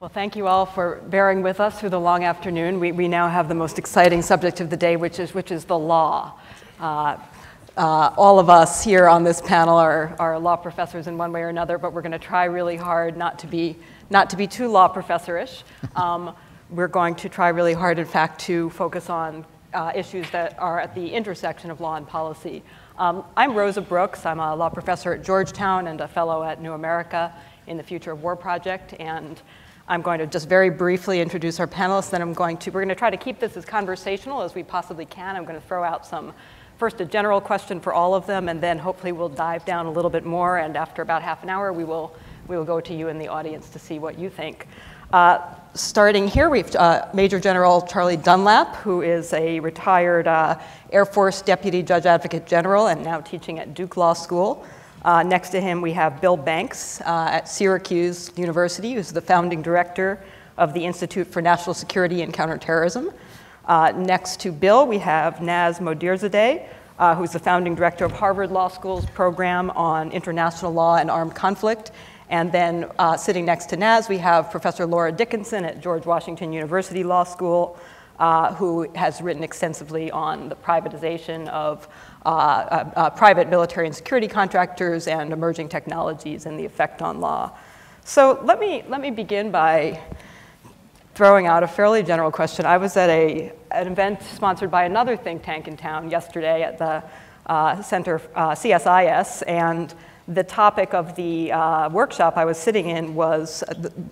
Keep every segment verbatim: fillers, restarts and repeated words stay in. Well, thank you all for bearing with us through the long afternoon. We, we now have the most exciting subject of the day, which is, which is the law. Uh, uh, all of us here on this panel are, are law professors in one way or another, but we're going to try really hard not to be, not to be too law professorish. Um, we're going to try really hard, in fact, to focus on uh, issues that are at the intersection of law and policy. Um, I'm Rosa Brooks. I'm a law professor at Georgetown and a fellow at New America in the Future of War Project, and I'm going to just very briefly introduce our panelists, then I'm going to, we're going to try to keep this as conversational as we possibly can. I'm going to throw out some, first a general question for all of them, and then hopefully we'll dive down a little bit more, and after about half an hour, we will, we will go to you in the audience to see what you think. Uh, starting here, we have uh, Major General Charlie Dunlap, who is a retired uh, Air Force Deputy Judge Advocate General and now teaching at Duke Law School. Uh, next to him, we have Bill Banks uh, at Syracuse University, who's the founding director of the Institute for National Security and Counterterrorism. Uh, next to Bill, we have Naz Modirzadeh, uh, who's the founding director of Harvard Law School's program on international law and armed conflict. And then uh, sitting next to Naz, we have Professor Laura Dickinson at George Washington University Law School, Uh, who has written extensively on the privatization of uh, uh, uh, private military and security contractors and emerging technologies and the effect on law. So let me, let me begin by throwing out a fairly general question. I was at a, an event sponsored by another think tank in town yesterday at the uh, center, uh, C S I S, and the topic of the uh, workshop I was sitting in was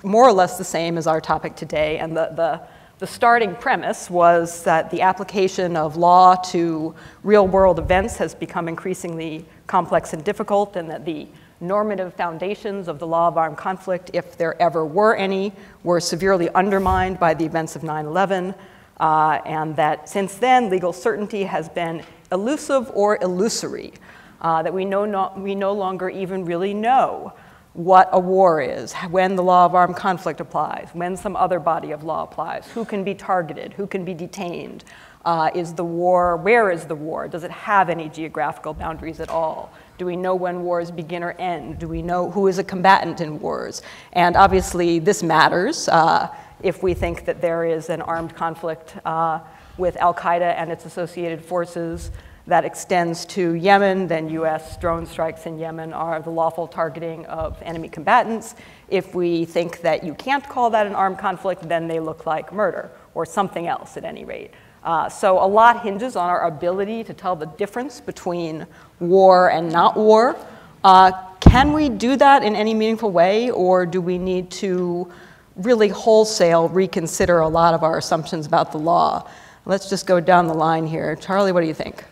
more or less the same as our topic today, and the, the The starting premise was that the application of law to real-world events has become increasingly complex and difficult, and that the normative foundations of the law of armed conflict, if there ever were any, were severely undermined by the events of nine eleven, uh, and that since then, legal certainty has been elusive or illusory, uh, that we, know not, we no longer even really know what a war is, when the law of armed conflict applies, when some other body of law applies, who can be targeted, who can be detained, uh, is the war, where is the war, does it have any geographical boundaries at all, do we know when wars begin or end, do we know who is a combatant in wars, and obviously this matters uh, if we think that there is an armed conflict uh, with Al Qaeda and its associated forces that extends to Yemen, then U S drone strikes in Yemen are the lawful targeting of enemy combatants. If we think that you can't call that an armed conflict, then they look like murder or something else at any rate. Uh, so a lot hinges on our ability to tell the difference between war and not war. Uh, can we do that in any meaningful way, or do we need to really wholesale reconsider a lot of our assumptions about the law? Let's just go down the line here. Charlie, what do you think?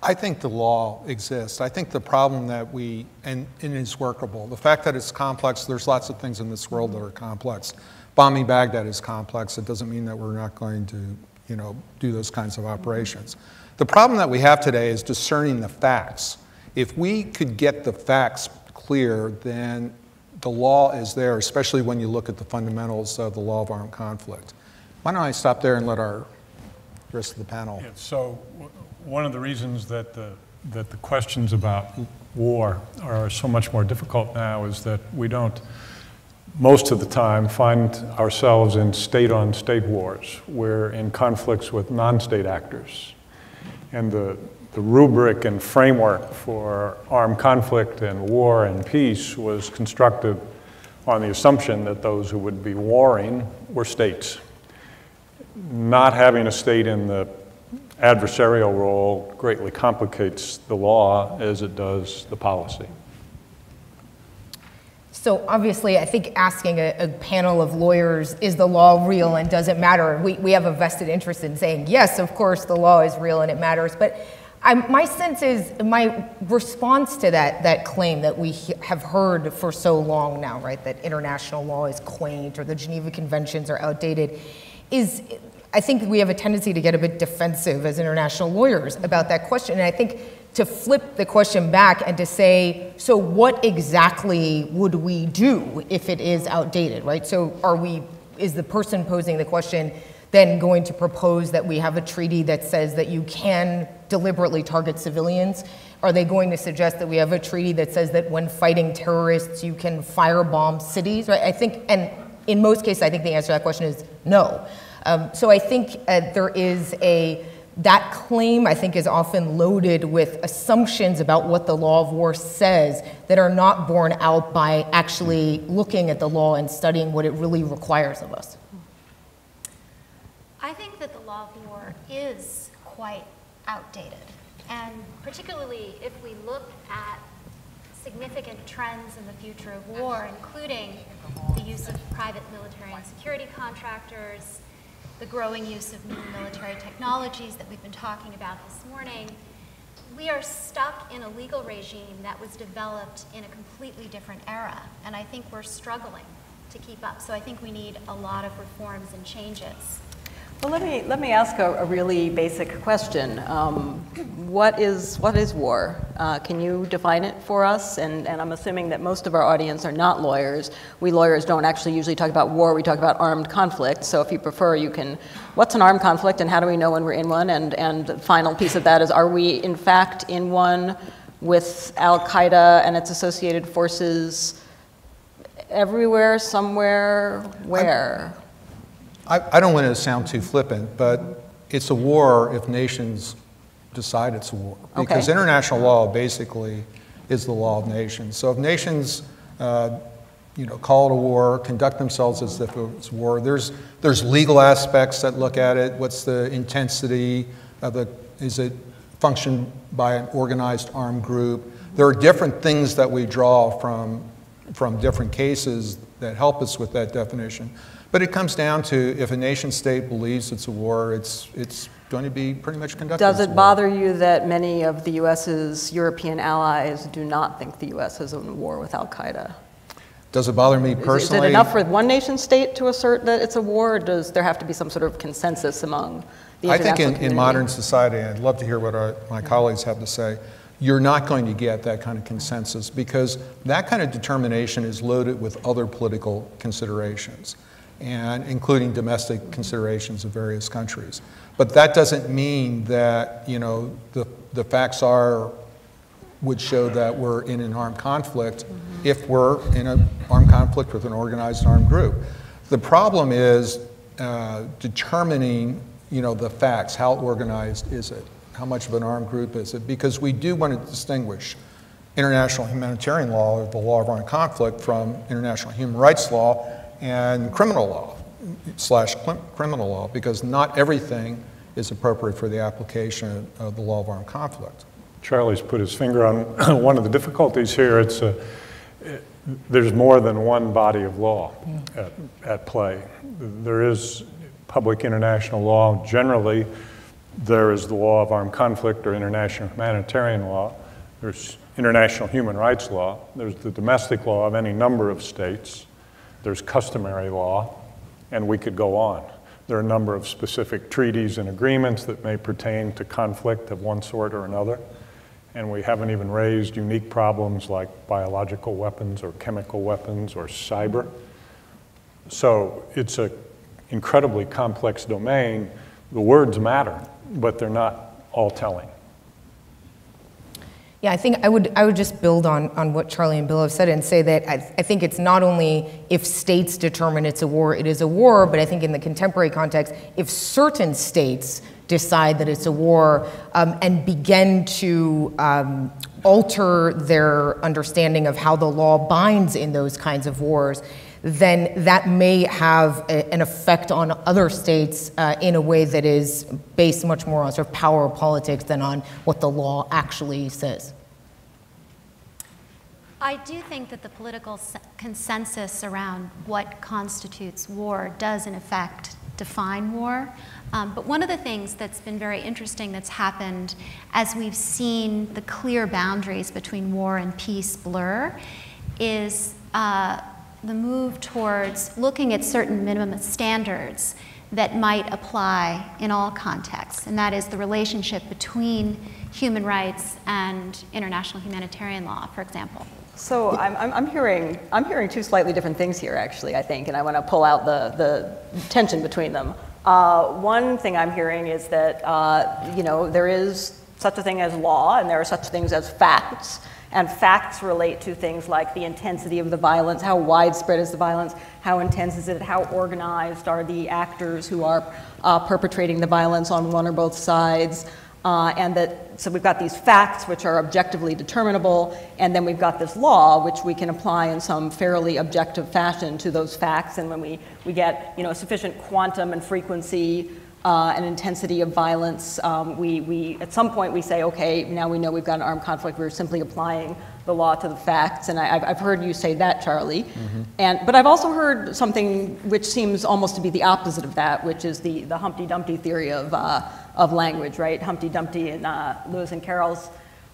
I think the law exists. I think the problem that we, and it is workable. The fact that it's complex, there's lots of things in this world that are complex. Bombing Baghdad is complex. It doesn't mean that we're not going to, you know, do those kinds of operations. The problem that we have today is discerning the facts. If we could get the facts clear, then the law is there, especially when you look at the fundamentals of the law of armed conflict. Why don't I stop there and let our rest of the panel. Yeah, so one of the reasons that the, that the questions about war are so much more difficult now is that we don't, most of the time, find ourselves in state-on-state wars. We're in conflicts with non-state actors. And the, the rubric and framework for armed conflict and war and peace was constructed on the assumption that those who would be warring were states. Not having a state in the adversarial role greatly complicates the law as it does the policy. So obviously, I think asking a, a panel of lawyers, is the law real and does it matter? We, we have a vested interest in saying, yes, of course, the law is real and it matters. But I, my sense is, my response to that, that claim that we have heard for so long now, right, that international law is quaint or the Geneva Conventions are outdated, is I think we have a tendency to get a bit defensive as international lawyers about that question. And I think to flip the question back and to say, so what exactly would we do if it is outdated, right? So are we, is the person posing the question then going to propose that we have a treaty that says that you can deliberately target civilians? Are they going to suggest that we have a treaty that says that when fighting terrorists, you can firebomb cities, right? I think, and in most cases, I think the answer to that question is no. Um, so I think uh, there is a, that claim I think is often loaded with assumptions about what the law of war says that are not borne out by actually looking at the law and studying what it really requires of us. I think that the law of war is quite outdated. And particularly if we look at significant trends in the future of war, including the use of private military and security contractors, the growing use of new military technologies that we've been talking about this morning, we are stuck in a legal regime that was developed in a completely different era. And I think we're struggling to keep up. So I think we need a lot of reforms and changes. Well, let me let me ask a, a really basic question. Um, what is what is war? Uh, can you define it for us? And and I'm assuming that most of our audience are not lawyers. We lawyers don't actually usually talk about war. We talk about armed conflict. So if you prefer, you can. What's an armed conflict, and how do we know when we're in one? And and the final piece of that is: are we in fact in one with Al Qaeda and its associated forces? Everywhere, somewhere, where? I'm I don't want it to sound too flippant, but it's a war if nations decide it's a war. Because okay. international law basically is the law of nations. So if nations uh, you know, call it a war, conduct themselves as if it's war, there's, there's legal aspects that look at it. What's the intensity of the, is it functioned by an organized armed group? There are different things that we draw from, from different cases that help us with that definition. But it comes down to if a nation state believes it's a war, it's, it's going to be pretty much conducted as a war. Does it bother you that many of the U S's European allies do not think the U S is in war with Al Qaeda? Does it bother me personally? Is it enough for one nation state to assert that it's a war, or does there have to be some sort of consensus among the international community? I think in, community? in modern society, and I'd love to hear what our, my colleagues have to say, you're not going to get that kind of consensus because that kind of determination is loaded with other political considerations, and including domestic considerations of various countries. But that doesn't mean that, you know, the, the facts are, would show that we're in an armed conflict mm-hmm. if we're in an armed conflict with an organized armed group. The problem is uh, determining, you know, the facts. How organized is it? How much of an armed group is it? Because we do want to distinguish international humanitarian law, or the law of armed conflict, from international human rights law and criminal law, slash criminal law, because not everything is appropriate for the application of the law of armed conflict. Charlie's put his finger on one of the difficulties here. It's a, it, there's more than one body of law at, at play. There is public international law generally. There is the law of armed conflict or international humanitarian law. There's international human rights law. There's the domestic law of any number of states. There's customary law, and we could go on. There are a number of specific treaties and agreements that may pertain to conflict of one sort or another, and we haven't even raised unique problems like biological weapons or chemical weapons or cyber. So it's an incredibly complex domain. The words matter, but they're not all telling. Yeah, I think I would, I would just build on, on what Charlie and Bill have said and say that I, I think it's not only if states determine it's a war, it is a war, but I think in the contemporary context, if certain states decide that it's a war um, and begin to um, alter their understanding of how the law binds in those kinds of wars, then that may have a, an effect on other states uh, in a way that is based much more on sort of power politics than on what the law actually says. I do think that the political consensus around what constitutes war does, in effect, define war. Um, but one of the things that's been very interesting that's happened as we've seen the clear boundaries between war and peace blur is uh, the move towards looking at certain minimum standards that might apply in all contexts, and that is the relationship between human rights and international humanitarian law, for example. So I'm, I'm hearing I'm hearing two slightly different things here, actually, I think, and I want to pull out the, the tension between them. Uh, one thing I'm hearing is that uh, you know, there is such a thing as law, and there are such things as facts, And facts relate to things like the intensity of the violence, how widespread is the violence, how intense is it, how organized are the actors who are uh, perpetrating the violence on one or both sides. Uh, and that, so we've got these facts which are objectively determinable, and then we've got this law which we can apply in some fairly objective fashion to those facts. And when we, we get, you know, sufficient quantum and frequency Uh, and intensity of violence, um, we, we, at some point we say, okay, now we know we've got an armed conflict, we're simply applying the law to the facts. And I, I've, I've heard you say that, Charlie. Mm-hmm. And, but I've also heard something which seems almost to be the opposite of that, which is the, the Humpty Dumpty theory of, uh, of language, right? Humpty Dumpty in uh, Lewis and Carroll's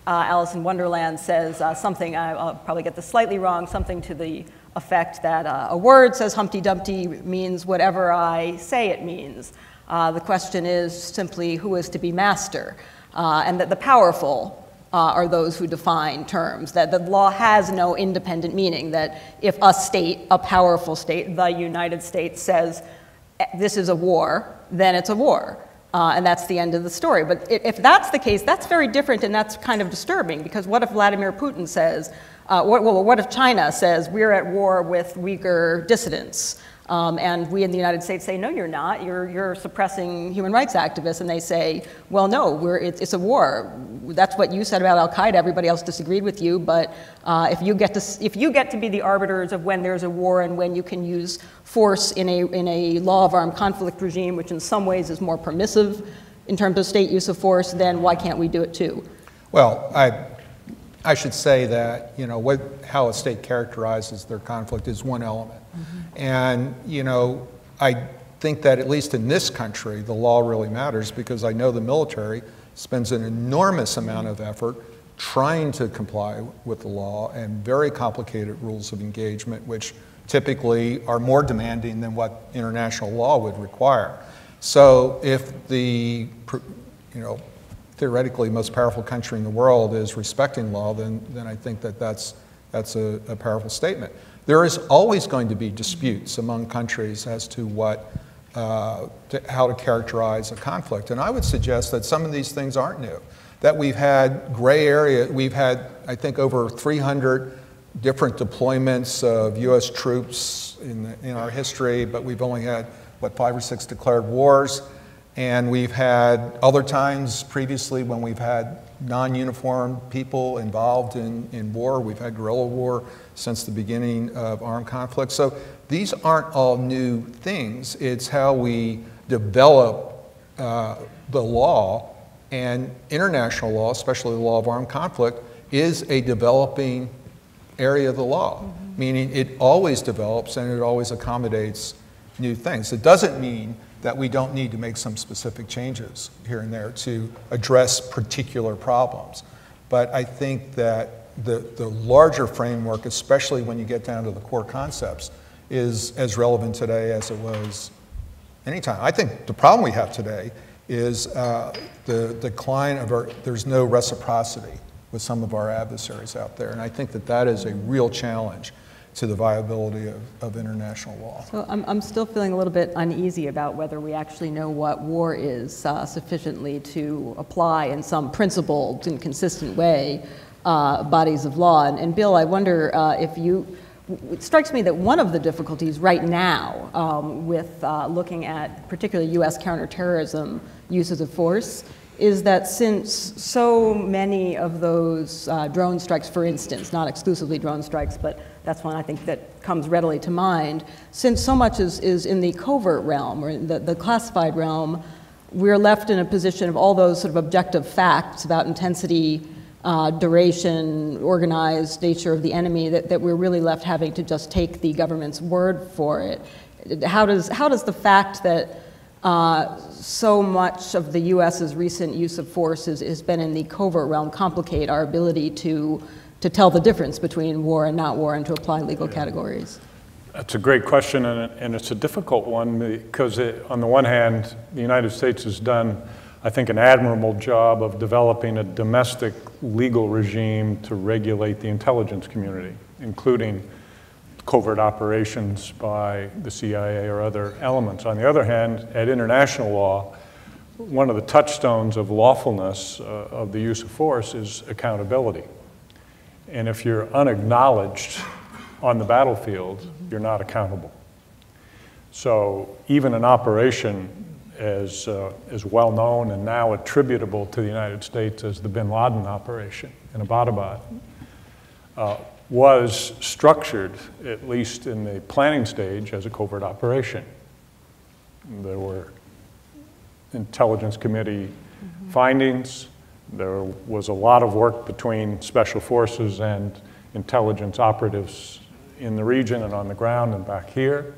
uh, Alice in Wonderland says uh, something, I, I'll probably get this slightly wrong, something to the effect that uh, a word says Humpty Dumpty means whatever I say it means. Uh, the question is simply who is to be master, uh, and that the powerful uh, are those who define terms, that the law has no independent meaning, that if a state, a powerful state, the United States, says this is a war, then it's a war, uh, and that's the end of the story. But if that's the case, that's very different, and that's kind of disturbing, because what if Vladimir Putin says, uh, what, well, what if China says we're at war with Uyghur dissidents? Um, and we in the United States say, no, you're not. You're, you're suppressing human rights activists. And they say, well, no, we're, it, it's a war. That's what you said about Al Qaeda. Everybody else disagreed with you. But uh, if you get to, if you get to be the arbiters of when there's a war and when you can use force in a, in a law of armed conflict regime, which in some ways is more permissive in terms of state use of force, then why can't we do it too? Well, I, I should say that, you know, what, how a state characterizes their conflict is one element. Mm-hmm. And, you know, I think that at least in this country, the law really matters, because I know the military spends an enormous amount of effort trying to comply with the law and very complicated rules of engagement, which typically are more demanding than what international law would require. So if the, you know, theoretically most powerful country in the world is respecting law, then, then I think that that's, that's a, a powerful statement. There is always going to be disputes among countries as to what, uh, to how to characterize a conflict. And I would suggest that some of these things aren't new, that we've had gray area. We've had, I think, over three hundred different deployments of U S troops in, the, in our history, but we've only had, what, five or six declared wars. And we've had other times previously when we've had non-uniformed people involved in, in war. We've had guerrilla war since the beginning of armed conflict. So these aren't all new things. It's how we develop uh, the law, and international law, especially the law of armed conflict, is a developing area of the law, mm-hmm. meaning it always develops and it always accommodates new things. It doesn't mean that we don't need to make some specific changes here and there to address particular problems. But I think that the, the larger framework, especially when you get down to the core concepts, is as relevant today as it was any time. I think the problem we have today is uh, the decline of our, there's no reciprocity with some of our adversaries out there. And I think that that is a real challenge to the viability of, of international law. So I'm, I'm still feeling a little bit uneasy about whether we actually know what war is uh, sufficiently to apply in some principled and consistent way uh, bodies of law. And, and Bill, I wonder uh, if you, it strikes me that one of the difficulties right now um, with uh, looking at particularly U S counterterrorism uses of force is that since so many of those uh, drone strikes, for instance, not exclusively drone strikes, but that's one I think that comes readily to mind, since so much is, is in the covert realm or in the, the classified realm, we're left in a position of all those sort of objective facts about intensity, uh, duration, organized nature of the enemy, that, that we're really left having to just take the government's word for it. How does, how does the fact that Uh, so much of the U S's recent use of force has been in the covert realm complicate our ability to, to tell the difference between war and not war and to apply legal categories? That's a great question, and, and it's a difficult one because it, on the one hand, the United States has done, I think, an admirable job of developing a domestic legal regime to regulate the intelligence community, including covert operations by the C I A or other elements. On the other hand, at international law, one of the touchstones of lawfulness uh, of the use of force is accountability. And if you're unacknowledged on the battlefield, you're not accountable. So even an operation as, uh, as well known and now attributable to the United States as the bin Laden operation in Abbottabad uh, was structured, at least in the planning stage, as a covert operation. There were Intelligence Committee mm-hmm. findings. There was a lot of work between special forces and intelligence operatives in the region and on the ground and back here.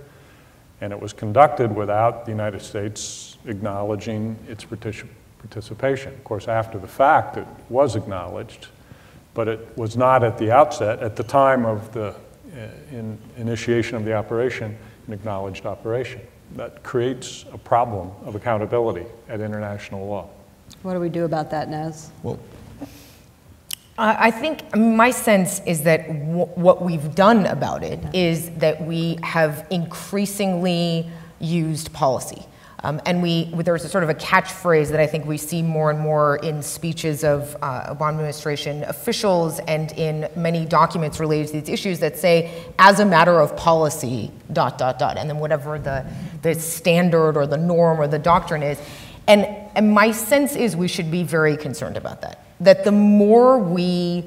And it was conducted without the United States acknowledging its particip- participation. Of course, after the fact, it was acknowledged, but it was not at the outset, at the time of the in initiation of the operation, an acknowledged operation. That creates a problem of accountability at international law. What do we do about that, Naz? Well, I think my sense is that w what we've done about it is that we have increasingly used policy. Um, and we, there's a sort of a catchphrase that I think we see more and more in speeches of uh, Obama administration officials and in many documents related to these issues that say, as a matter of policy, dot, dot, dot, and then whatever the, the standard or the norm or the doctrine is. And, and my sense is we should be very concerned about that. That the more we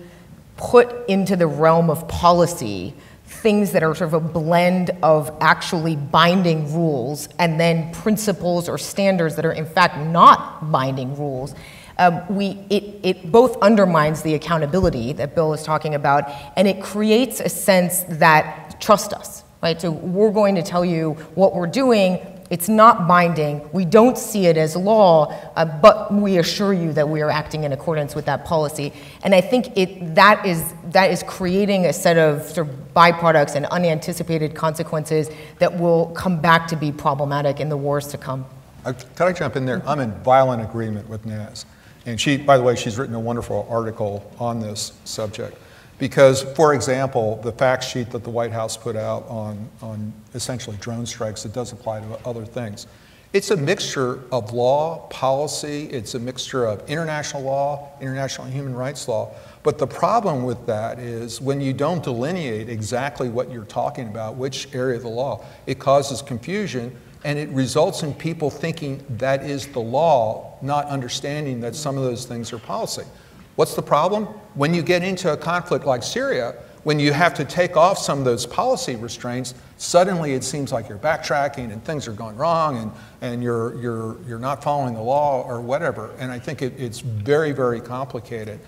put into the realm of policy things that are sort of a blend of actually binding rules and then principles or standards that are in fact not binding rules, um, we, it, it both undermines the accountability that Bill is talking about, and it creates a sense that trust us, right? So we're going to tell you what we're doing. It's not binding. We don't see it as law, uh, but we assure you that we are acting in accordance with that policy. And I think it, that, is, that is creating a set of sort of byproducts and unanticipated consequences that will come back to be problematic in the wars to come. Uh, can I jump in there? I'm in violent agreement with Naz. And she, by the way, she's written a wonderful article on this subject. Because, for example, the fact sheet that the White House put out on, on essentially drone strikes, it does apply to other things. It's a mixture of law, policy, it's a mixture of international law, international human rights law. But the problem with that is when you don't delineate exactly what you're talking about, which area of the law, it causes confusion. And it results in people thinking that is the law, not understanding that some of those things are policy. What's the problem? When you get into a conflict like Syria, when you have to take off some of those policy restraints, suddenly it seems like you're backtracking and things are going wrong and, and you're, you're, you're not following the law or whatever. And I think it, it's very, very complicated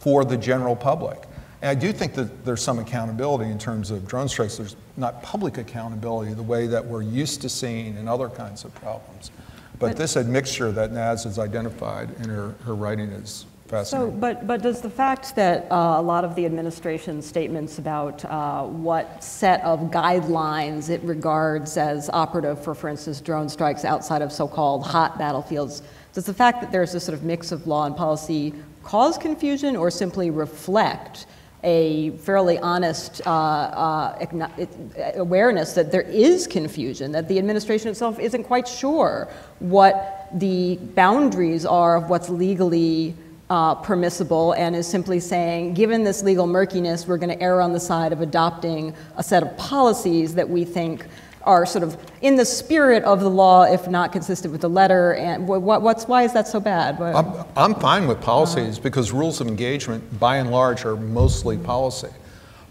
for the general public. And I do think that there's some accountability in terms of drone strikes. There's not public accountability the way that we're used to seeing in other kinds of problems. But, but this admixture that Naz has identified in her, her writing is so, but, but does the fact that uh, a lot of the administration's statements about uh, what set of guidelines it regards as operative for, for instance, drone strikes outside of so-called hot battlefields, does the fact that there's this sort of mix of law and policy cause confusion or simply reflect a fairly honest uh, uh, awareness that there is confusion, that the administration itself isn't quite sure what the boundaries are of what's legally Uh, permissible, and is simply saying, given this legal murkiness, we're going to err on the side of adopting a set of policies that we think are sort of in the spirit of the law, if not consistent with the letter? And what, what's why is that so bad? What? I'm, I'm fine with policies uh, because rules of engagement, by and large, are mostly policy.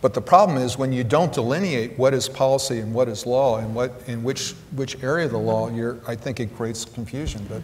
But the problem is when you don't delineate what is policy and what is law, and what in which which area of the law, you're, I think it creates confusion. But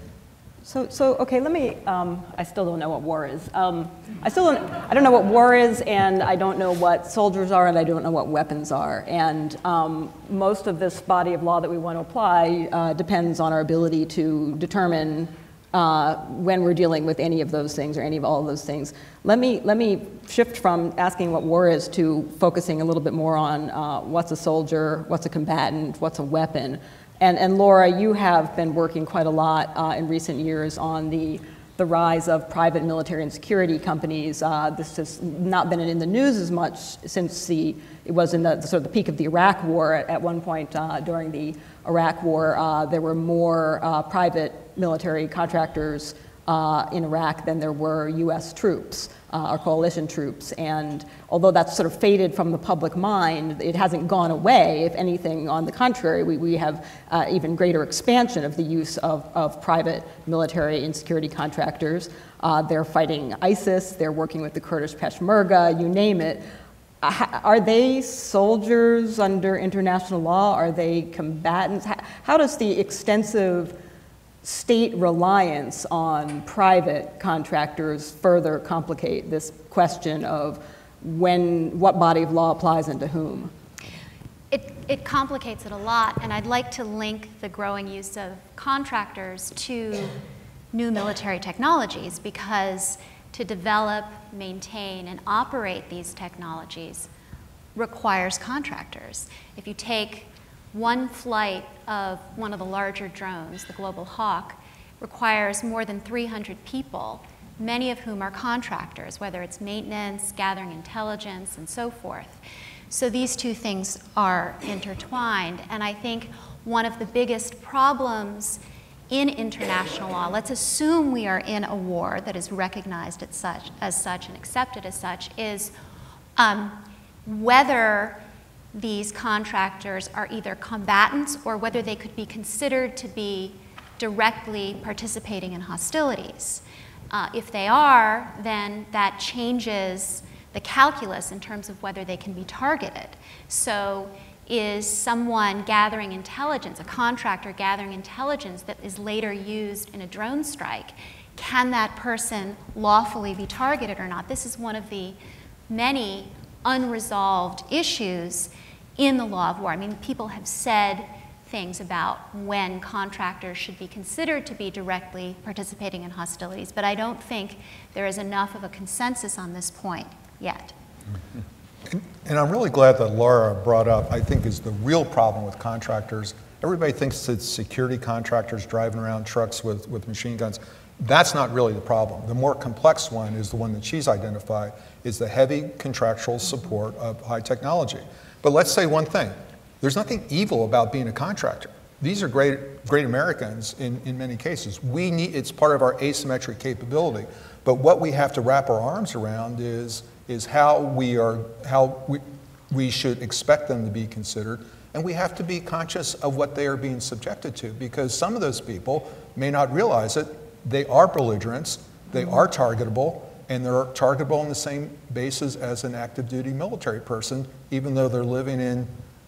So, so okay, let me, um, I still don't know what war is. Um, I still don't, I don't know what war is, and I don't know what soldiers are, and I don't know what weapons are. And um, most of this body of law that we want to apply uh, depends on our ability to determine uh, when we're dealing with any of those things or any of all of those things. Let me, let me shift from asking what war is to focusing a little bit more on uh, what's a soldier, what's a combatant, what's a weapon. And, and Laura, you have been working quite a lot uh, in recent years on the, the rise of private military and security companies. Uh, this has not been in the news as much since the, it was in the, the sort of the peak of the Iraq War. At, at one point uh, during the Iraq War, uh, there were more uh, private military contractors uh, in Iraq than there were U S troops uh, or coalition troops. And although that's sort of faded from the public mind, it hasn't gone away. If anything, on the contrary, we, we have uh, even greater expansion of the use of, of private military and security contractors. Uh, they're fighting ISIS, they're working with the Kurdish Peshmerga, you name it. Are they soldiers under international law? Are they combatants? How does the extensive state reliance on private contractors further complicate this question of when, what body of law applies and to whom? It, it complicates it a lot, and I'd like to link the growing use of contractors to new military technologies, because to develop, maintain, and operate these technologies requires contractors. If you take one flight of one of the larger drones, the Global Hawk, requires more than three hundred people, many of whom are contractors, whether it's maintenance, gathering intelligence, and so forth. So these two things are intertwined, and I think one of the biggest problems in international law, let's assume we are in a war that is recognized as such, as such and accepted as such, is um, whether these contractors are either combatants or whether they could be considered to be directly participating in hostilities. Uh, if they are, then that changes the calculus in terms of whether they can be targeted. So, is someone gathering intelligence, a contractor gathering intelligence that is later used in a drone strike, can that person lawfully be targeted or not? This is one of the many unresolved issues in the law of war. I mean, people have said things about when contractors should be considered to be directly participating in hostilities, but I don't think there is enough of a consensus on this point yet. Mm-hmm. And, and I'm really glad that Laura brought up, I think, is the real problem with contractors. Everybody thinks it's security contractors driving around trucks with, with machine guns. That's not really the problem. The more complex one is the one that she's identified, is the heavy contractual support of high technology. But let's say one thing. There's nothing evil about being a contractor. These are great, great Americans in, in many cases. We need, it's part of our asymmetric capability. But what we have to wrap our arms around is is how we are, how we, we should expect them to be considered, and we have to be conscious of what they are being subjected to, because some of those people may not realize it. They are belligerents, they are targetable, and they're targetable on the same basis as an active duty military person, even though they're living in,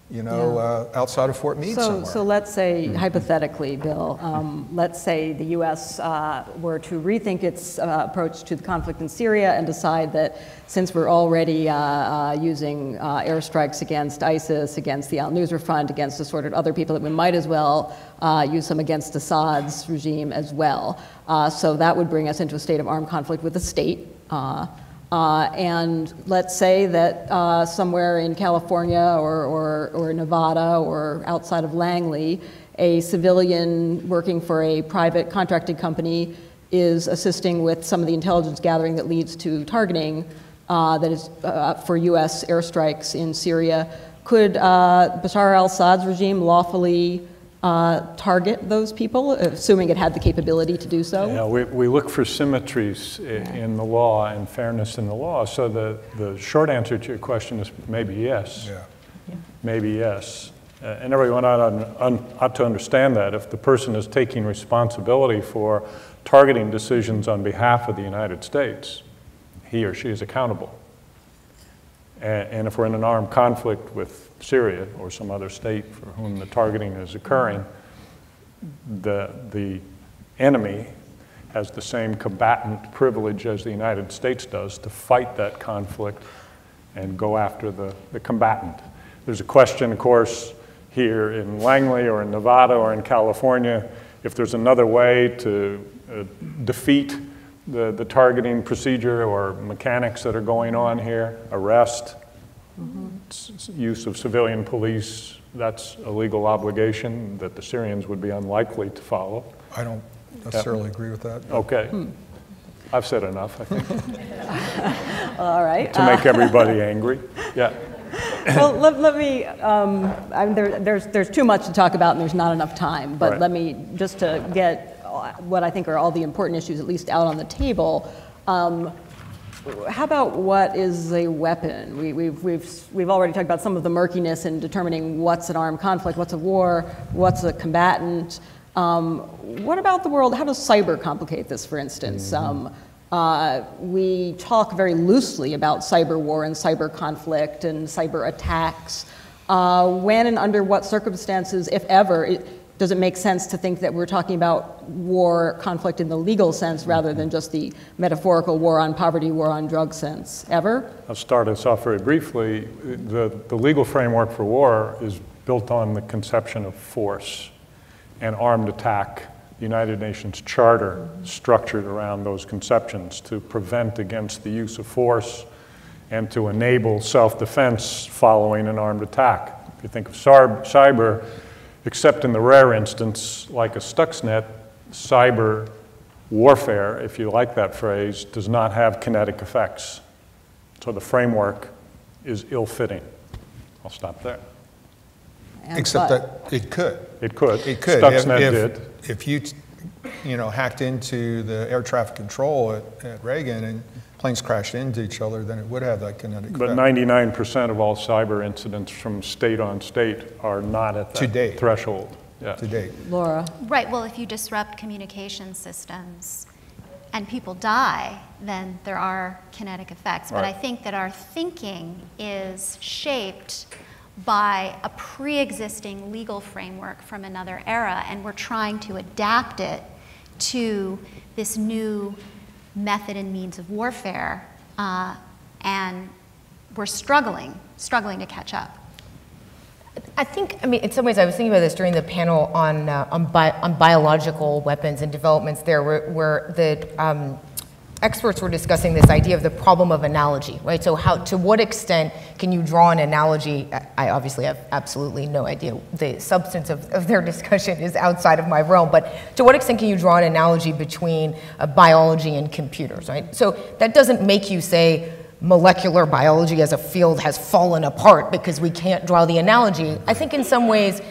you know, yeah. uh, outside of Fort Meade so, somewhere. So let's say, hypothetically, Bill, um, let's say the U S uh, were to rethink its uh, approach to the conflict in Syria and decide that since we're already uh, uh, using uh, airstrikes against ISIS, against the Al-Nusra Front, against assorted other people, that we might as well uh, use them against Assad's regime as well. Uh, so that would bring us into a state of armed conflict with the state. Uh, Uh, and let's say that uh, somewhere in California or, or, or Nevada or outside of Langley, a civilian working for a private contracted company is assisting with some of the intelligence gathering that leads to targeting uh, that is uh, for U S airstrikes in Syria. Could uh, Bashar al-Assad's regime lawfully Uh, target those people, assuming it had the capability to do so? Yeah, we, we look for symmetries in, in the law and fairness in the law. So the, the short answer to your question is maybe yes. Yeah. Yeah. Maybe yes. Uh, and everyone ought, un, un, ought to understand that if the person is taking responsibility for targeting decisions on behalf of the United States, he or she is accountable. And, and if we're in an armed conflict with Syria or some other state for whom the targeting is occurring, the, the enemy has the same combatant privilege as the United States does to fight that conflict and go after the, the combatant. There's a question, of course, here in Langley or in Nevada or in California, if there's another way to uh, defeat the, the targeting procedure or mechanics that are going on here, arrest, Mm-hmm. use of civilian police, that's a legal obligation that the Syrians would be unlikely to follow. I don't necessarily that, agree with that. Okay. Hmm. I've said enough, I think. All right. To make everybody angry. Yeah. Well, let, let me, um, I mean, there, there's, there's too much to talk about and there's not enough time, but right. let me, just to get what I think are all the important issues, at least out on the table. Um, how about what is a weapon? We, we've, we've, we've already talked about some of the murkiness in determining what's an armed conflict, what's a war, what's a combatant. Um, what about the world? How does cyber complicate this, for instance? Mm-hmm. um, Uh, we talk very loosely about cyber war and cyber conflict and cyber attacks. Uh, when and under what circumstances, if ever, it, does it make sense to think that we're talking about war, conflict in the legal sense rather than just the metaphorical war on poverty, war on drug sense, ever? I'll start us off very briefly. The, the legal framework for war is built on the conception of force and armed attack. The United Nations Charter structured around those conceptions to prevent against the use of force and to enable self-defense following an armed attack. If you think of cyber, except in the rare instance like a Stuxnet, cyber warfare, if you like that phrase, does not have kinetic effects. So the framework is ill-fitting. I'll stop there. And except what? that it could. It could. It could. Stuxnet if, if, did. If you, you know, hacked into the air traffic control at, at Reagan and planes crashed into each other, then it would have that kinetic effect. But ninety-nine percent of all cyber incidents from state on state are not at that threshold. Yeah. To date. Laura. Right. Well, if you disrupt communication systems and people die, then there are kinetic effects. But right. I think that our thinking is shaped by a pre-existing legal framework from another era, and we're trying to adapt it to this new method and means of warfare, uh, and we're struggling, struggling to catch up. I think, I mean, in some ways, I was thinking about this during the panel on, uh, on, bi on biological weapons and developments there, where, where the um, experts were discussing this idea of the problem of analogy, right? So how, to what extent can you draw an analogy? I obviously have absolutely no idea. The substance of, of their discussion is outside of my realm, but to what extent can you draw an analogy between uh, biology and computers, right? So that doesn't make you say molecular biology as a field has fallen apart because we can't draw the analogy. I think in some ways,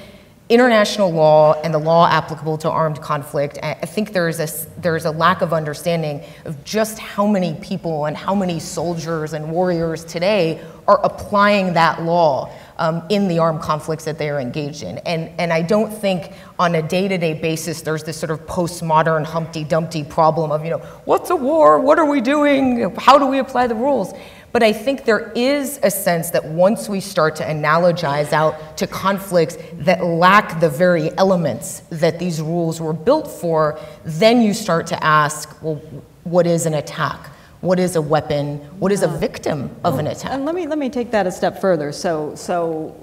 international law and the law applicable to armed conflict, I think there's a, there's a lack of understanding of just how many people and how many soldiers and warriors today are applying that law um, in the armed conflicts that they are engaged in. And, and I don't think on a day-to-day basis there's this sort of postmodern Humpty Dumpty problem of, you know, what's a war? What are we doing? How do we apply the rules? But I think there is a sense that once we start to analogize out to conflicts that lack the very elements that these rules were built for, then you start to ask, well, what is an attack? What is a weapon? What is a victim of an attack? And let me, let me take that a step further. So, so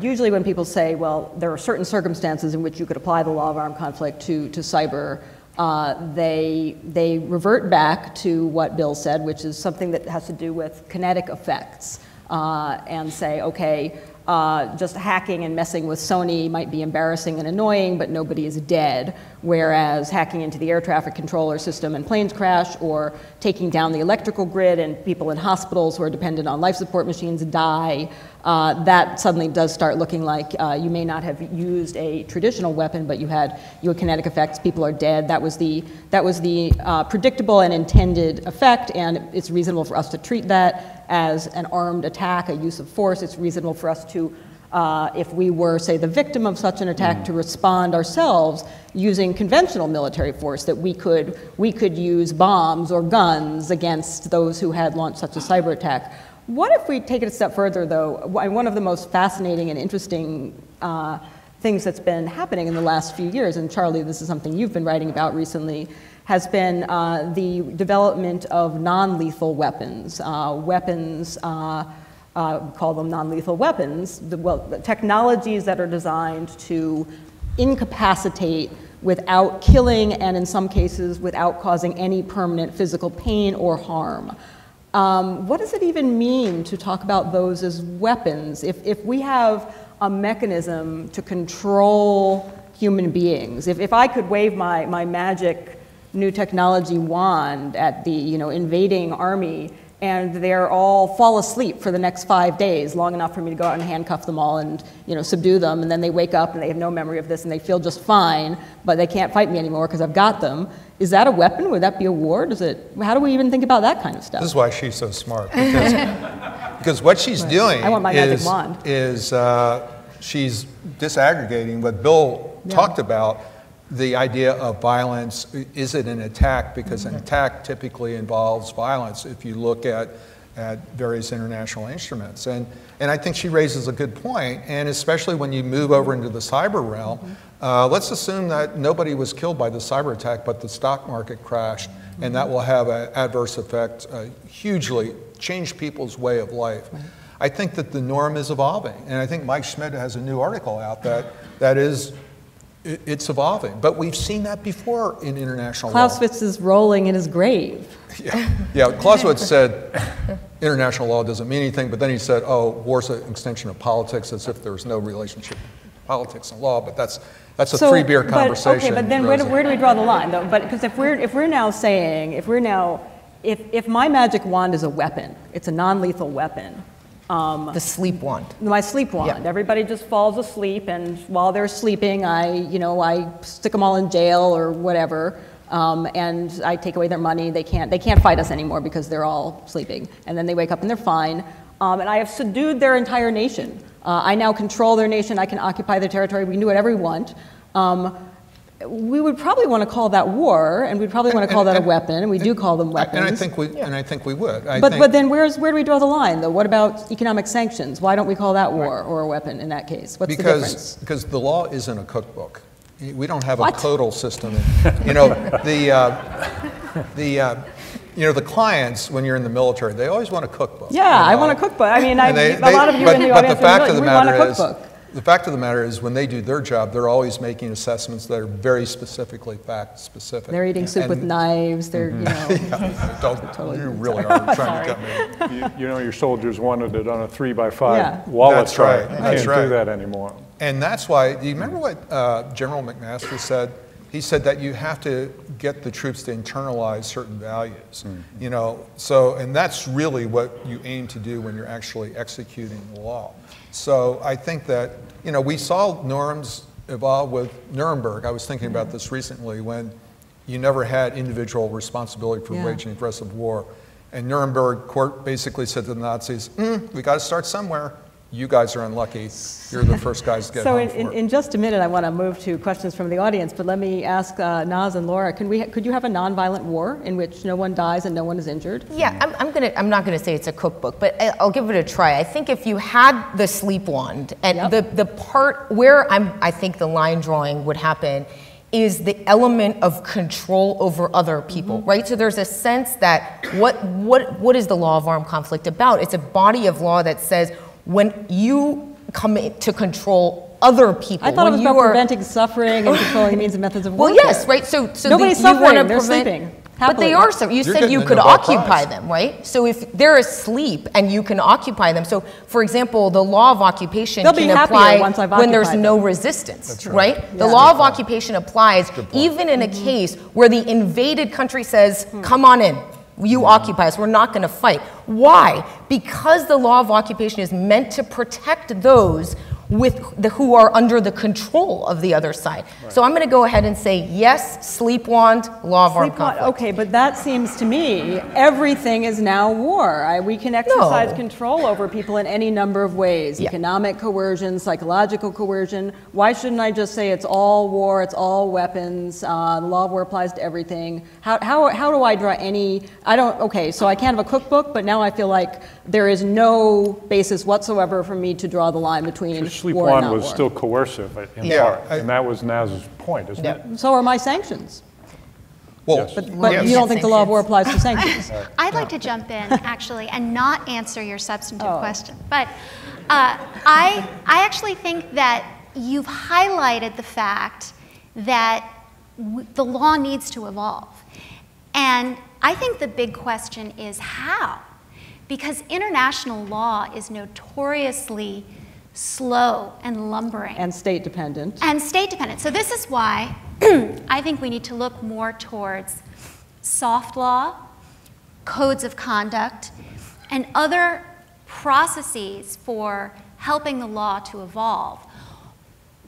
usually when people say, well, there are certain circumstances in which you could apply the law of armed conflict to, to cyber, Uh, they, they revert back to what Bill said, which is something that has to do with kinetic effects, uh, and say, okay, uh, just hacking and messing with Sony might be embarrassing and annoying, but nobody is dead, whereas hacking into the air traffic controller system and planes crash, or taking down the electrical grid and people in hospitals who are dependent on life support machines die, uh, that suddenly does start looking like uh, you may not have used a traditional weapon, but you had your kinetic effects, people are dead. That was the, that was the uh, predictable and intended effect, and it's reasonable for us to treat that as an armed attack, a use of force. It's reasonable for us to, Uh, if we were, say, the victim of such an attack, mm. to respond ourselves using conventional military force, that we could, we could use bombs or guns against those who had launched such a cyber attack. What if we take it a step further, though? One of the most fascinating and interesting uh, things that's been happening in the last few years, and Charlie, this is something you've been writing about recently, has been uh, the development of non-lethal weapons, uh, weapons, uh, Uh, we call them non-lethal weapons, the, well, the technologies that are designed to incapacitate without killing, and in some cases without causing any permanent physical pain or harm. Um, what does it even mean to talk about those as weapons? If, if we have a mechanism to control human beings, if, if I could wave my, my magic new technology wand at the, you know, invading army and they're all fall asleep for the next five days, long enough for me to go out and handcuff them all and, you know, subdue them, and then they wake up and they have no memory of this and they feel just fine, but they can't fight me anymore because I've got them. Is that a weapon? Would that be a war? Does it, how do we even think about that kind of stuff? This is why she's so smart, because, because what she's right. doing I want my is, magic wand. is uh, she's disaggregating what Bill yeah. talked about, the idea of violence. Is it an attack? Because an attack typically involves violence if you look at, at various international instruments. And, and I think she raises a good point, and especially when you move over into the cyber realm, uh, let's assume that nobody was killed by the cyber attack, but the stock market crashed, and that will have an adverse effect, uh, hugely change people's way of life. I think that the norm is evolving, and I think Mike Schmidt has a new article out that, that is It's evolving, but we've seen that before in international law. Clausewitz is rolling in his grave. Yeah, yeah. Clausewitz said international law doesn't mean anything, but then he said, oh, war's an extension of politics, as if there's no relationship between politics and law, but that's, that's a so, free beer conversation. But, okay, but then where do, where do we draw the line, though? Because if we're, if we're now saying, if we're now, if, if my magic wand is a weapon, it's a non-lethal weapon, Um, the sleep wand. My sleep wand. Yeah. Everybody just falls asleep, and while they're sleeping, I, you know, I stick them all in jail or whatever, um, and I take away their money. They can't, they can't fight us anymore because they're all sleeping, and then they wake up and they're fine. Um, and I have subdued their entire nation. Uh, I now control their nation. I can occupy their territory. We can do whatever we want. Um, we would probably want to call that war, and we'd probably want to call and, that and, a weapon, and we and, do call them weapons. And I think we, yeah. and I think we would. I but, think but then where's, where do we draw the line, though? What about economic sanctions? Why don't we call that war right. or a weapon in that case? What's because, the difference? Because the law isn't a cookbook. We don't have what? a codal system. And, you know, the, uh, the, uh, you know, the clients, when you're in the military, they always want a cookbook. Yeah, you know? I want a cookbook. I mean, I, they, a they, lot of you but, in the audience, but the fact of the matter is, we want a cookbook. The fact of the matter is, when they do their job, they're always making assessments that are very specifically fact-specific. They're eating soup and, with knives. They're, mm-hmm. you know. Yeah, don't, totally you really are trying to come in. You, you know, your soldiers wanted it on a three by five yeah. wallet. That's right. That's can't right. do that anymore. And that's why, do you remember what uh, General McMaster said? He said that you have to get the troops to internalize certain values. Mm-hmm. You know, so, and that's really what you aim to do when you're actually executing the law. So I think that, you know, we saw norms evolve with Nuremberg. I was thinking about this recently when you never had individual responsibility for yeah. waging aggressive war. And Nuremberg court basically said to the Nazis, mm, we got to start somewhere. You guys are unlucky. You're the first guys to get so home in, for it. In just a minute, I want to move to questions from the audience, but let me ask uh, Naz and Laura, can we, could you have a nonviolent war in which no one dies and no one is injured? Yeah, I'm, I'm, gonna, I'm not going to say it's a cookbook, but I'll give it a try. I think if you had the sleep wand, and yep. the, the part where I'm, I think the line drawing would happen is the element of control over other people, mm-hmm. right? So there's a sense that what, what, what is the law of armed conflict about? It's a body of law that says, when you come to control other people, I thought when it was about preventing suffering and controlling means and methods of warfare. Well, yes, right. So, so nobody's the, suffering; you they're prevent, sleeping. Happily. But they are. So you You're said you could occupy prize. them, right? So if they're asleep and you can occupy them, so for example, the law of occupation They'll can apply when there's them. no resistance, right? right? Yeah. The law of occupation applies even in a mm-hmm. case where the invaded country says, hmm. "Come on in." You mm-hmm. occupy us, we're not going to fight. Why? Because the law of occupation is meant to protect those with the, who are under the control of the other side. Right. So I'm going to go ahead and say, yes, sleep wand, law of armed conflict. Okay, but that seems to me, everything is now war. I, we can exercise no. control over people in any number of ways, yeah. economic coercion, psychological coercion. Why shouldn't I just say it's all war, it's all weapons, uh, the law of war applies to everything? How, how, how do I draw any, I don't, okay, so I can't have a cookbook, but now I feel like there is no basis whatsoever for me to draw the line between sleep war wand was war. still coercive in yeah. part, I, and that was Naz's point, isn't yeah. it? So are my sanctions. Well, yes. But, but yes. you don't think the law of war applies to sanctions? I'd like to jump in, actually, and not answer your substantive oh. question. But uh, I, I actually think that you've highlighted the fact that w the law needs to evolve. And I think the big question is how? Because international law is notoriously slow and lumbering. And state dependent. And state dependent. So this is why I think we need to look more towards soft law, codes of conduct, and other processes for helping the law to evolve.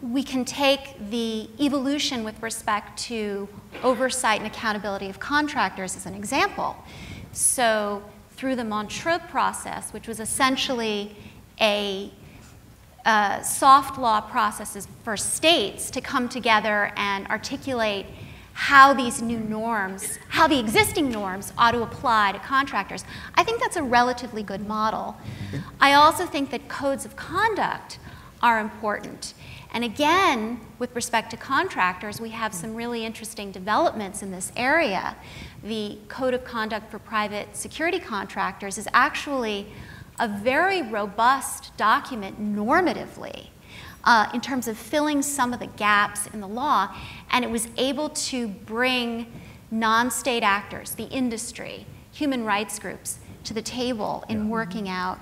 We can take the evolution with respect to oversight and accountability of contractors as an example. So through the Montreux process, which was essentially a uh, soft law process for states to come together and articulate how these new norms, how the existing norms ought to apply to contractors. I think that's a relatively good model. I also think that codes of conduct are important. And again, with respect to contractors, we have some really interesting developments in this area. The Code of Conduct for Private Security Contractors is actually a very robust document normatively. Uh, in terms of filling some of the gaps in the law, and it was able to bring non-state actors, the industry, human rights groups, to the table in working out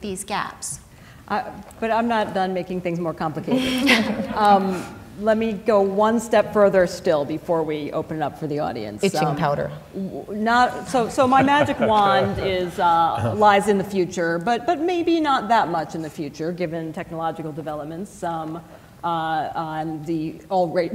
these gaps. Uh, but I'm not done making things more complicated. um, let me go one step further still before we open it up for the audience. Itching um, powder. Not, so, so my magic wand is, uh, lies in the future, but, but maybe not that much in the future, given technological developments um, uh, on the,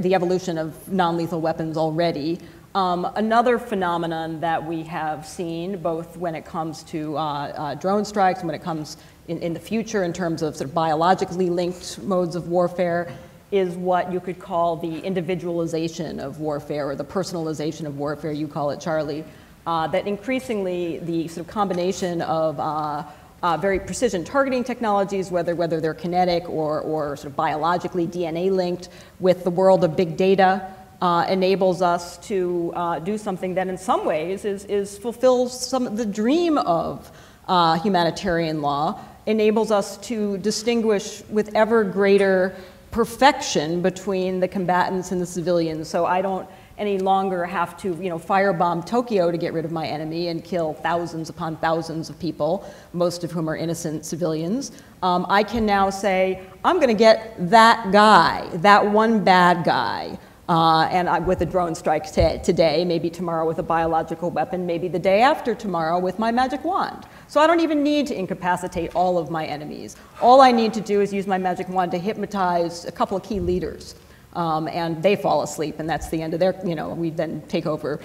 the evolution of non-lethal weapons already. Um, another phenomenon that we have seen, both when it comes to uh, uh, drone strikes and when it comes in, in the future in terms of sort of biologically linked modes of warfare, is what you could call the individualization of warfare, or the personalization of warfare, you call it, Charlie, uh, that increasingly the sort of combination of uh, uh, very precision targeting technologies, whether, whether they're kinetic or, or sort of biologically D N A linked, with the world of big data uh, enables us to uh, do something that in some ways is, is fulfills some of the dream of uh, humanitarian law, enables us to distinguish with ever greater perfection between the combatants and the civilians. So I don't any longer have to, you know, firebomb Tokyo to get rid of my enemy and kill thousands upon thousands of people, most of whom are innocent civilians. Um, I can now say, I'm going to get that guy, that one bad guy, uh, and I, with a drone strike today, maybe tomorrow with a biological weapon, maybe the day after tomorrow with my magic wand. So I don't even need to incapacitate all of my enemies. All I need to do is use my magic wand to hypnotize a couple of key leaders, um, and they fall asleep, and that's the end of their, you know, we then take over.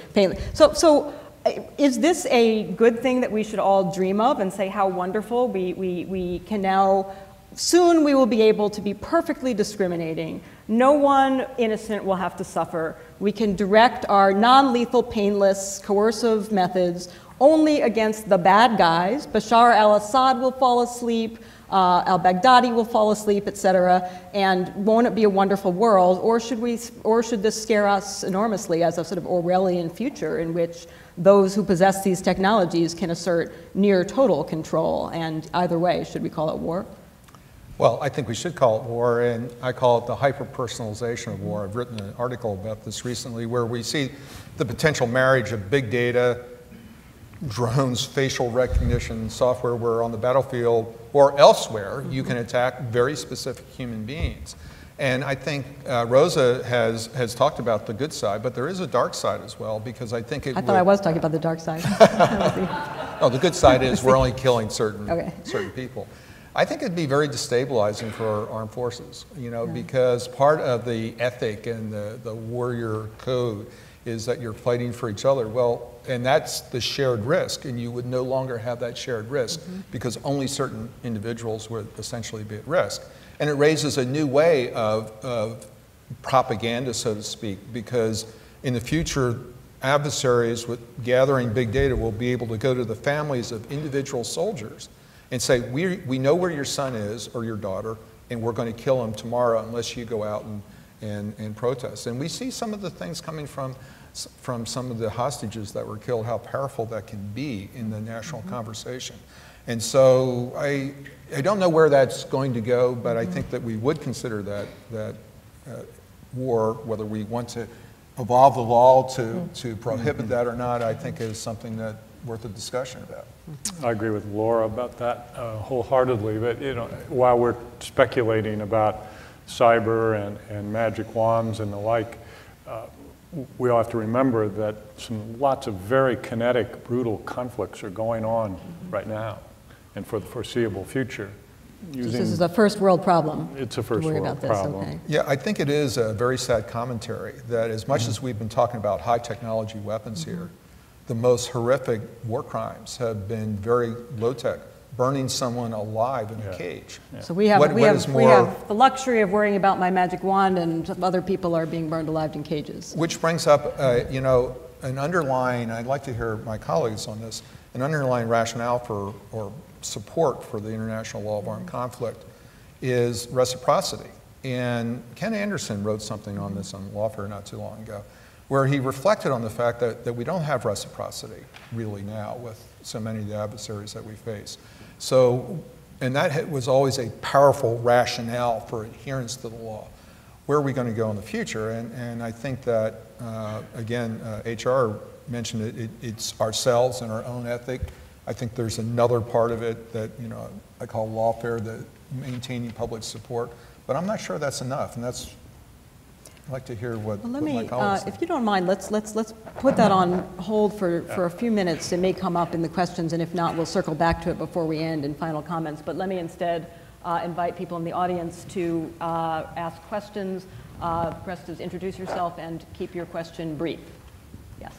So, so is this a good thing that we should all dream of and say how wonderful? We, we, we can now, soon we will be able to be perfectly discriminating. No one innocent will have to suffer. We can direct our non-lethal, painless, coercive methods only against the bad guys. Bashar al-Assad will fall asleep, uh, al-Baghdadi will fall asleep, et cetera, and won't it be a wonderful world? Or should we, or should this scare us enormously as a sort of Orwellian future in which those who possess these technologies can assert near total control? And either way, should we call it war? Well, I think we should call it war, and I call it the hyper-personalization of war. I've written an article about this recently where we see the potential marriage of big data, drones, facial recognition software, where on the battlefield or elsewhere you can attack very specific human beings. And I think uh, Rosa has, has talked about the good side, but there is a dark side as well, because I think it I would... thought I was talking about the dark side. No, the good side is we're only killing certain, okay. certain people. I think it'd be very destabilizing for our armed forces, you know, yeah. because part of the ethic and the, the warrior code is that you're fighting for each other. Well, and that's the shared risk, and you would no longer have that shared risk mm-hmm. because only certain individuals would essentially be at risk. And it raises a new way of, of propaganda, so to speak, because in the future, adversaries with gathering big data will be able to go to the families of individual soldiers and say, we, we know where your son is or your daughter, and we're going to kill him tomorrow unless you go out and, and, and protest. And we see some of the things coming from from some of the hostages that were killed, how powerful that can be in the national mm-hmm. conversation. And so I, I don't know where that's going to go, but mm-hmm. I think that we would consider that, that uh, war, whether we want to evolve the law to, mm-hmm. to prohibit mm-hmm. that or not, I think is something that worth a discussion about. I agree with Laura about that uh, wholeheartedly, but you know, while we're speculating about cyber and, and magic wands and the like, uh, we all have to remember that some lots of very kinetic, brutal conflicts are going on right now and for the foreseeable future. Using, so this is a first world problem. It's a first world about this. problem. Okay. Yeah, I think it is a very sad commentary that as much mm-hmm. as we've been talking about high technology weapons mm-hmm. here, the most horrific war crimes have been very low tech, burning someone alive in yeah. a cage. Yeah. So we have, what, we, what have, more, we have the luxury of worrying about my magic wand and other people are being burned alive in cages. Which brings up, uh, you know, an underlying, I'd like to hear my colleagues on this, an underlying rationale for, or support for the international law of armed conflict is reciprocity. And Ken Anderson wrote something on this on Lawfare not too long ago, where he reflected on the fact that, that we don't have reciprocity really now with so many of the adversaries that we face. So, and that was always a powerful rationale for adherence to the law. Where are we going to go in the future? And, and I think that, uh, again, uh, H R mentioned it, it, it's ourselves and our own ethic. I think there's another part of it that, you know, I call lawfare, the maintaining public support, but I'm not sure that's enough, and that's, I'd like to hear what, well, let what me, my colleagues uh, if you don't mind, let's, let's, let's put that on hold for, yeah. for a few minutes. It may come up in the questions, and if not, we'll circle back to it before we end in final comments. But let me instead uh, invite people in the audience to uh, ask questions. Uh, Rest is introduce yourself and keep your question brief. Yes.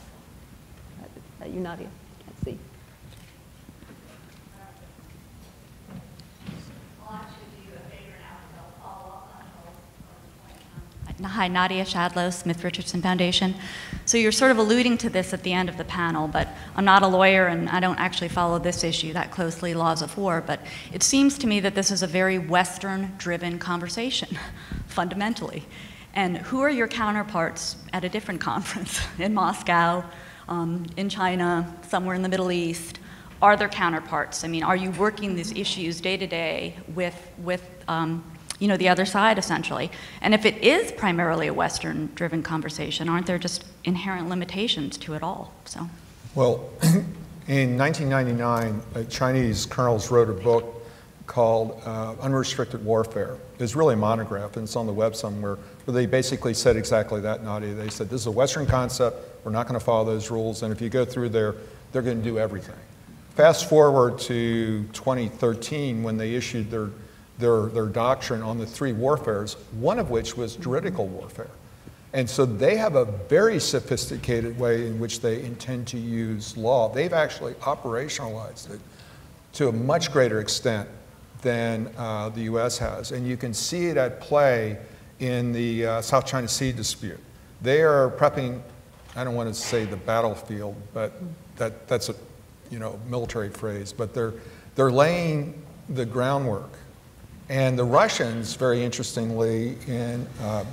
Uh, you, Nadia. Can't see. Hi, Nadia Shadlow, Smith-Richardson Foundation. So you're sort of alluding to this at the end of the panel, but I'm not a lawyer and I don't actually follow this issue that closely, laws of war, but it seems to me that this is a very Western-driven conversation, fundamentally. And who are your counterparts at a different conference, in Moscow, um, in China, somewhere in the Middle East? Are there counterparts? I mean, are you working these issues day to day with, with um, you know, the other side, essentially? And if it is primarily a Western-driven conversation, aren't there just inherent limitations to it all? So, well, in nineteen ninety-nine, uh, Chinese colonels wrote a book called uh, Unrestricted Warfare. It's really a monograph, and it's on the web somewhere, where they basically said exactly that, Nadia. They said, this is a Western concept, we're not going to follow those rules, and if you go through there, they're going to do everything. Fast forward to twenty thirteen, when they issued their Their, their doctrine on the three warfares, one of which was juridical warfare. And so they have a very sophisticated way in which they intend to use law. They've actually operationalized it to a much greater extent than uh, the U S has. And you can see it at play in the uh, South China Sea dispute. They are prepping, I don't want to say the battlefield, but that, that's a you know, military phrase, but they're, they're laying the groundwork. And the Russians, very interestingly, in, uh,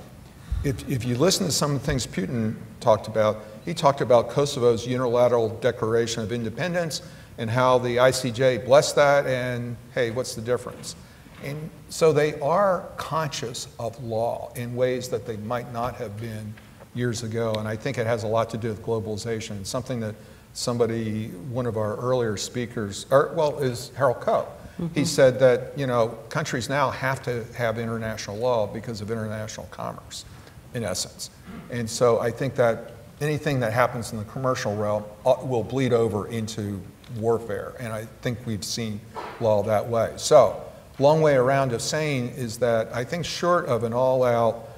if, if you listen to some of the things Putin talked about, he talked about Kosovo's unilateral declaration of independence and how the I C J blessed that, and hey, what's the difference? And so they are conscious of law in ways that they might not have been years ago, and I think it has a lot to do with globalization, something that somebody, one of our earlier speakers, or, well, is Harold Coe. Mm-hmm. He said that, you know, countries now have to have international law because of international commerce, in essence. And so I think that anything that happens in the commercial realm will bleed over into warfare, and I think we've seen law that way. So, long way around of saying is that I think short of an all-out,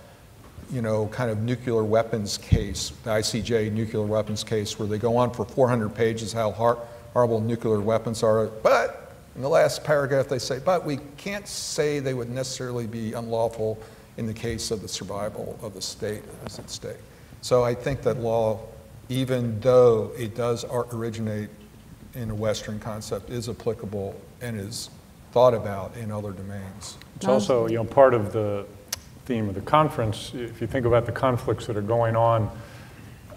you know, kind of nuclear weapons case, the I C J nuclear weapons case, where they go on for four hundred pages how har- horrible nuclear weapons are, but in the last paragraph they say, but we can't say they would necessarily be unlawful in the case of the survival of the state that is at stake. So I think that law, even though it does originate in a Western concept, is applicable and is thought about in other domains. It's also, you know, part of the theme of the conference, if you think about the conflicts that are going on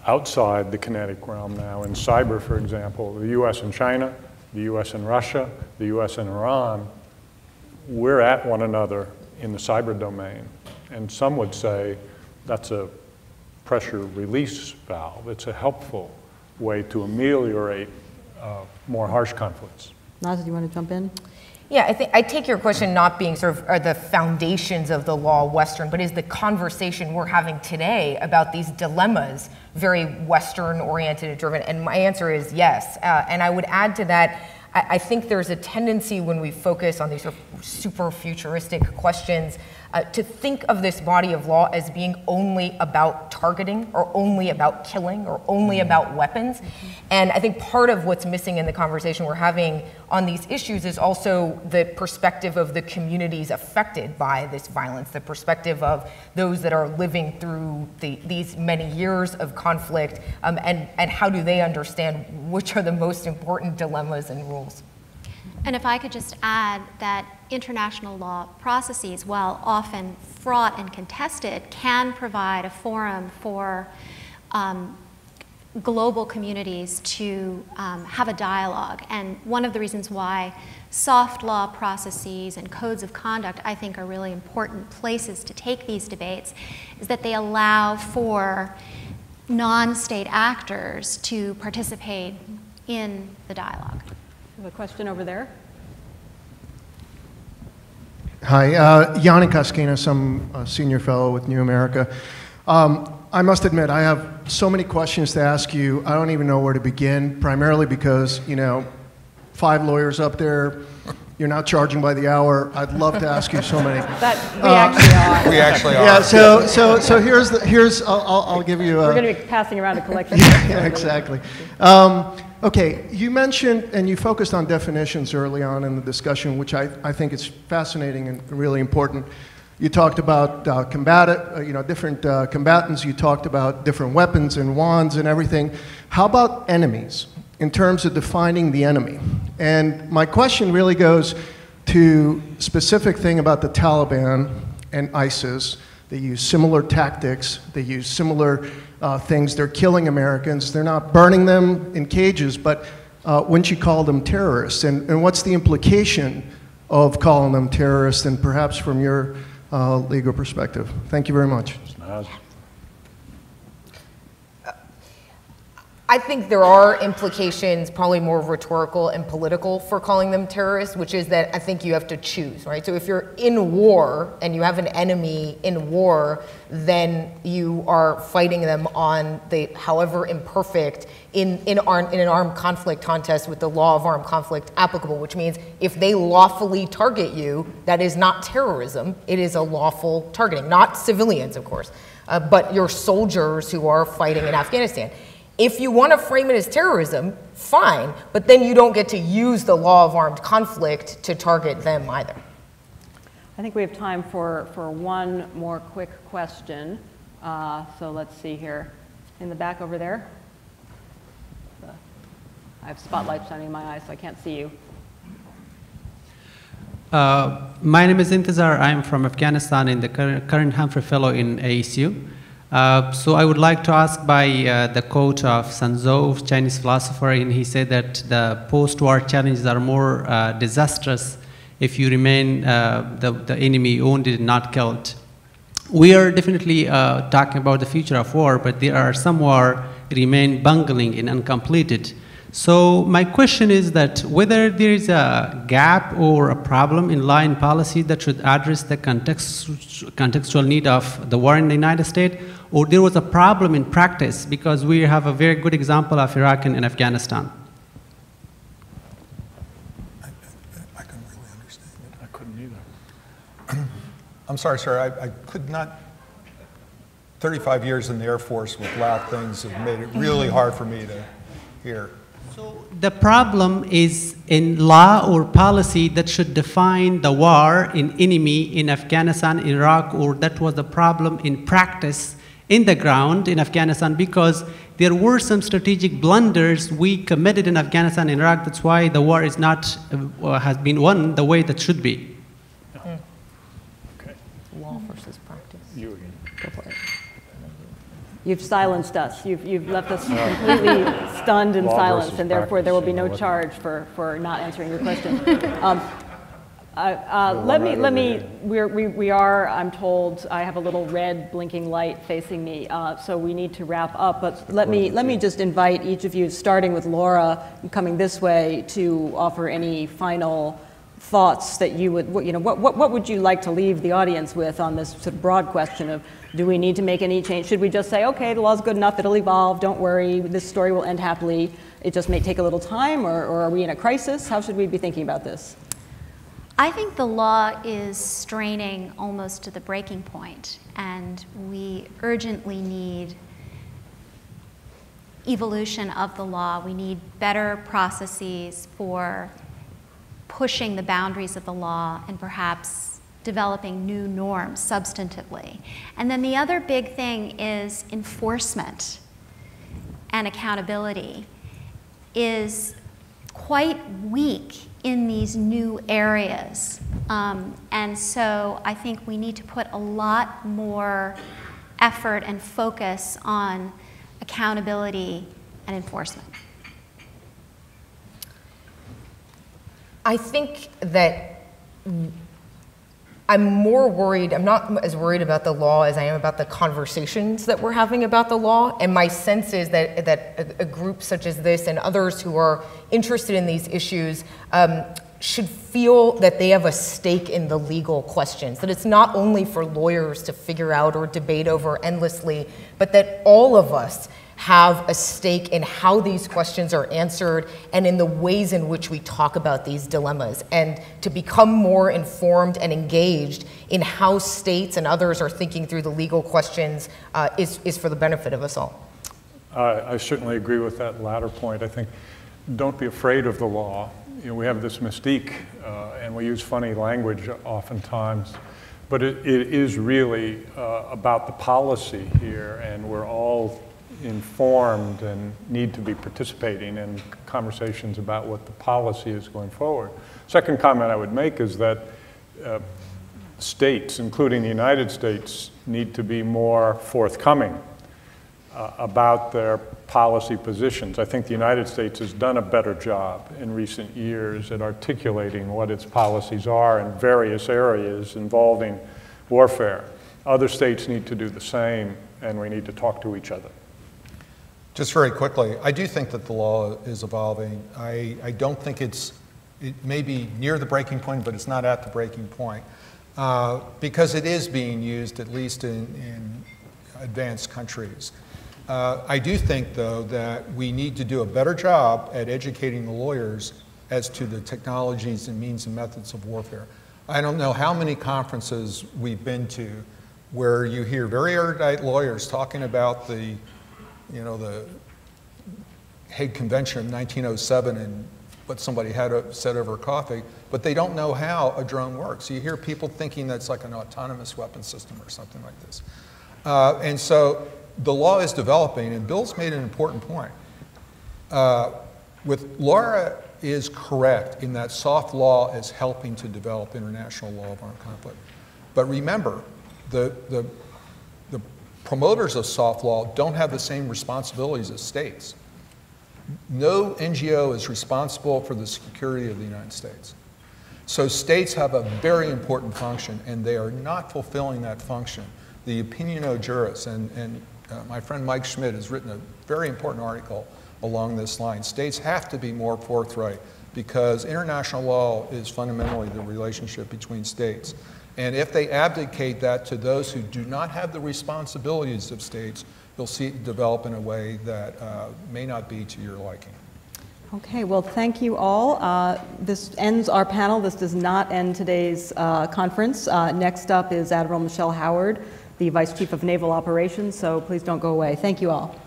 outside the kinetic realm now, in cyber, for example, the U S and China, the U S and Russia, the U S and Iran, we're at one another in the cyber domain. And some would say that's a pressure release valve. It's a helpful way to ameliorate uh, more harsh conflicts. Naz, do you want to jump in? Yeah, I think I take your question not being sort of are the foundations of the law Western, but is the conversation we're having today about these dilemmas very Western-oriented and driven? And my answer is yes. Uh, and I would add to that, I, I think there's a tendency when we focus on these sort of super futuristic questions uh, to think of this body of law as being only about targeting or only about killing or only mm-hmm. about weapons. Mm-hmm. And I think part of what's missing in the conversation we're having on these issues is also the perspective of the communities affected by this violence, the perspective of those that are living through the, these many years of conflict, um, and, and how do they understand which are the most important dilemmas and rules. And if I could just add that international law processes, while often fraught and contested, can provide a forum for um, global communities to um, have a dialogue. And one of the reasons why soft law processes and codes of conduct, I think, are really important places to take these debates is that they allow for non-state actors to participate in the dialogue. We have a question over there. Hi, uh, Yannick Koskinas. I'm a senior fellow with New America. Um, I must admit, I have so many questions to ask you. I don't even know where to begin, primarily because, you know, five lawyers up there, you're not charging by the hour. I'd love to ask you so many. That, we uh, actually are. We actually are. Yeah, so, so, so here's, the, here's I'll, I'll, I'll give you a... We're going to be passing around a collection. Yeah, exactly. Um, okay, you mentioned, and you focused on definitions early on in the discussion, which I, I think is fascinating and really important. You talked about uh, combatant, uh, you know, different uh, combatants. You talked about different weapons and wands and everything. How about enemies in terms of defining the enemy? And my question really goes to specific thing about the Taliban and ISIS. They use similar tactics. They use similar uh, things. They're killing Americans. They're not burning them in cages, but uh, wouldn't you call them terrorists? And, and what's the implication of calling them terrorists, and perhaps from your Uh, legal perspective? Thank you very much. I think there are implications, probably more rhetorical and political, for calling them terrorists, which is that I think you have to choose, right? So if you're in war and you have an enemy in war, then you are fighting them on the, however imperfect, in, in, arm, in an armed conflict contest with the law of armed conflict applicable, which means if they lawfully target you, that is not terrorism, it is a lawful targeting. Not civilians, of course, uh, but your soldiers who are fighting in Afghanistan. If you want to frame it as terrorism, fine, but then you don't get to use the law of armed conflict to target them either. I think we have time for, for one more quick question. Uh, so let's see here. In the back over there. I have spotlight shining in my eyes, so I can't see you. Uh, my name is Intizar. I'm from Afghanistan and the current Humphrey Fellow in A S U. Uh, so I would like to ask by uh, the quote of Sun Tzu, Chinese philosopher, and he said that the post-war challenges are more uh, disastrous if you remain uh, the, the enemy owned and not killed. We are definitely uh, talking about the future of war, but there are some war remain bungling and uncompleted. So my question is that whether there is a gap or a problem in law and policy that should address the context, contextual need of the war in the United States, or there was a problem in practice, because we have a very good example of Iraq and, and Afghanistan. I, I, I couldn't really understand it. I couldn't either. I'm sorry, sir. I, I could not. thirty-five years in the Air Force with loud things have made it really hard for me to hear. So the problem is in law or policy that should define the war in enemy in Afghanistan, Iraq, or that was the problem in practice in the ground in Afghanistan, because there were some strategic blunders we committed in Afghanistan and Iraq. That's why the war is not, uh, has been won the way that should be. Mm. Okay. Law versus practice. You again. Go for it. You've silenced us. You've, you've left us completely stunned and silenced, and therefore there will be no charge for, for not answering your question. Um, uh, uh, let me, let me, we're, we, we are, I'm told, I have a little red blinking light facing me, uh, so we need to wrap up. But let me, let me just invite each of you, starting with Laura, coming this way, to offer any final thoughts that you would, you know, what, what, what would you like to leave the audience with on this sort of broad question of, do we need to make any change? Should we just say, okay, the law's good enough, it'll evolve, don't worry, this story will end happily, it just may take a little time, or, or are we in a crisis? How should we be thinking about this? I think the law is straining almost to the breaking point, and we urgently need evolution of the law. We need better processes for pushing the boundaries of the law and perhaps developing new norms substantively. And then the other big thing is enforcement and accountability is quite weak in these new areas. Um, and so I think we need to put a lot more effort and focus on accountability and enforcement. I think that I'm more worried, I'm not as worried about the law as I am about the conversations that we're having about the law. And my sense is that, that a group such as this and others who are interested in these issues um, should feel that they have a stake in the legal questions, that it's not only for lawyers to figure out or debate over endlessly, but that all of us have a stake in how these questions are answered and in the ways in which we talk about these dilemmas, and to become more informed and engaged in how states and others are thinking through the legal questions uh, is, is for the benefit of us all. Uh, I certainly agree with that latter point. I think don't be afraid of the law. You know, we have this mystique uh, and we use funny language oftentimes. But it, it is really uh, about the policy here, and we're all informed and need to be participating in conversations about what the policy is going forward. Second comment I would make is that uh, states, including the United States, need to be more forthcoming uh, about their policy positions. I think the United States has done a better job in recent years at articulating what its policies are in various areas involving warfare. Other states need to do the same, and we need to talk to each other. Just very quickly, I do think that the law is evolving. I, I don't think it's, it may be near the breaking point, but it's not at the breaking point, uh, because it is being used, at least in, in advanced countries. Uh, I do think, though, that we need to do a better job at educating the lawyers as to the technologies and means and methods of warfare. I don't know how many conferences we've been to where you hear very erudite lawyers talking about the you know, the Hague Convention of nineteen oh seven and what somebody had said over coffee, but they don't know how a drone works. You hear people thinking that's like an autonomous weapon system or something like this. Uh, and so the law is developing, and Bill's made an important point. Uh, with Laura is correct in that soft law is helping to develop international law of armed conflict. But remember, the, the promoters of soft law don't have the same responsibilities as states. No N G O is responsible for the security of the United States. So states have a very important function, and they are not fulfilling that function. The opinio juris, and, and uh, my friend Mike Schmidt has written a very important article along this line. States have to be more forthright, because international law is fundamentally the relationship between states. And if they abdicate that to those who do not have the responsibilities of states, you'll see it develop in a way that uh, may not be to your liking. Okay, well, thank you all. Uh, this ends our panel. This does not end today's uh, conference. Uh, next up is Admiral Michelle Howard, the Vice Chief of Naval Operations, so please don't go away. Thank you all.